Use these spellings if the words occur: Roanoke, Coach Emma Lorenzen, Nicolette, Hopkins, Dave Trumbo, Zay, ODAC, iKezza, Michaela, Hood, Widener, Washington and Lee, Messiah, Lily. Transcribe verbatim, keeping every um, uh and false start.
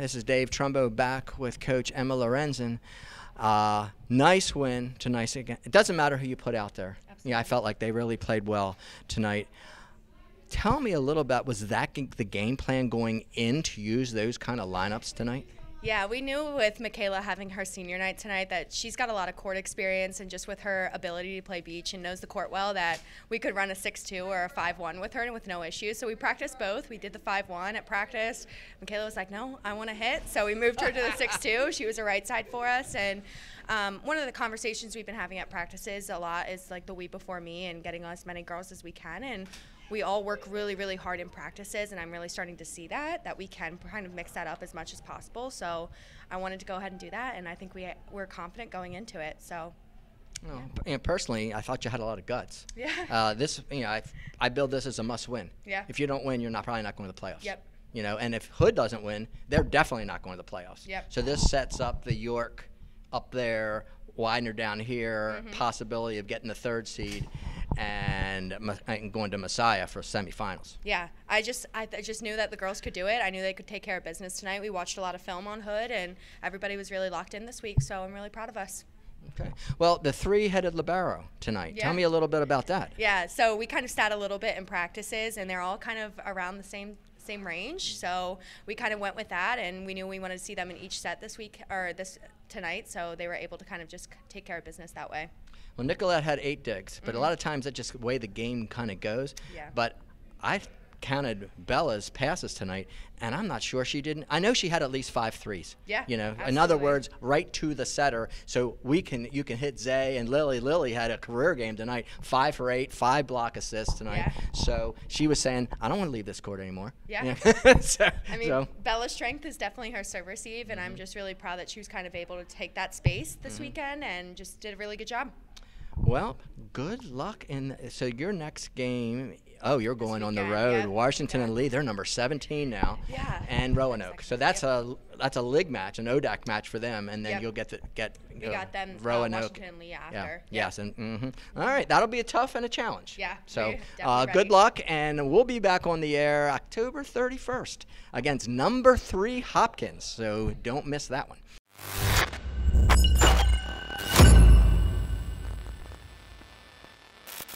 This is Dave Trumbo back with Coach Emma Lorenzen. Uh, nice win tonight. It doesn't matter who you put out there. Absolutely. Yeah, I felt like they really played well tonight. Tell me a little bit, was that the game plan going in to use those kind of lineups tonight? Yeah, we knew with Michaela having her senior night tonight that she's got a lot of court experience, and just with her ability to play beach and knows the court well, that we could run a six two or a five one with her and with no issues. So we practiced both. We did the five one at practice. Michaela was like, no, I want to hit. So we moved her to the six two. She was a right side for us. And um, one of the conversations we've been having at practices a lot is like the week before me and getting as many girls as we can. And we all work really, really hard in practices, and I'm really starting to see that, that we can kind of mix that up as much as possible. So I wanted to go ahead and do that, and I think we, we're confident going into it. So, yeah. Oh, you know, personally, I thought you had a lot of guts. Yeah. Uh, this, you know, I, I build this as a must-win. Yeah. If you don't win, you're not probably not going to the playoffs. Yep. You know, and if Hood doesn't win, they're definitely not going to the playoffs. Yep. So this sets up the York up there, Widener down here, mm-hmm. possibility of getting the third seed. And going to Messiah for semifinals. Yeah, I just I, th I just knew that the girls could do it. I knew they could take care of business tonight. We watched a lot of film on Hood, and everybody was really locked in this week, so I'm really proud of us. Okay. Well, the three-headed libero tonight. Yeah. Tell me a little bit about that. Yeah, so we kind of sat a little bit in practices, and they're all kind of around the same same range, so we kind of went with that, and we knew we wanted to see them in each set this week or this tonight, so they were able to kind of just take care of business that way. Well, Nicolette had eight digs, but mm-hmm. a lot of times that's just the way the game kind of goes. Yeah. But I counted Bella's passes tonight, and I'm not sure she didn't. I know she had at least five threes. Yeah. You know, absolutely. In other words, right to the setter. So we can, you can hit Zay and Lily. Lily had a career game tonight, five for eight, five block assists tonight. Yeah. So she was saying, I don't want to leave this court anymore. Yeah. yeah. so, I mean, so. Bella's strength is definitely her serve receive, and mm-hmm. I'm just really proud that she was kind of able to take that space this mm-hmm. weekend and just did a really good job. Well, good luck. In the, so your next game, oh, you're going weekend, on the road. Yep. Washington and Lee, they're number seventeen now. Yeah. And Roanoke. So that's yep. a that's a league match, an O D A C match for them, and then yep. you'll get to get we uh, got them Roanoke. Uh, Washington and Lee after. Yeah. Yep. Yes. And mm-hmm. all right, that'll be a tough and a challenge. Yeah. So uh, good luck, and we'll be back on the air October thirty-first against number three Hopkins. So don't miss that one.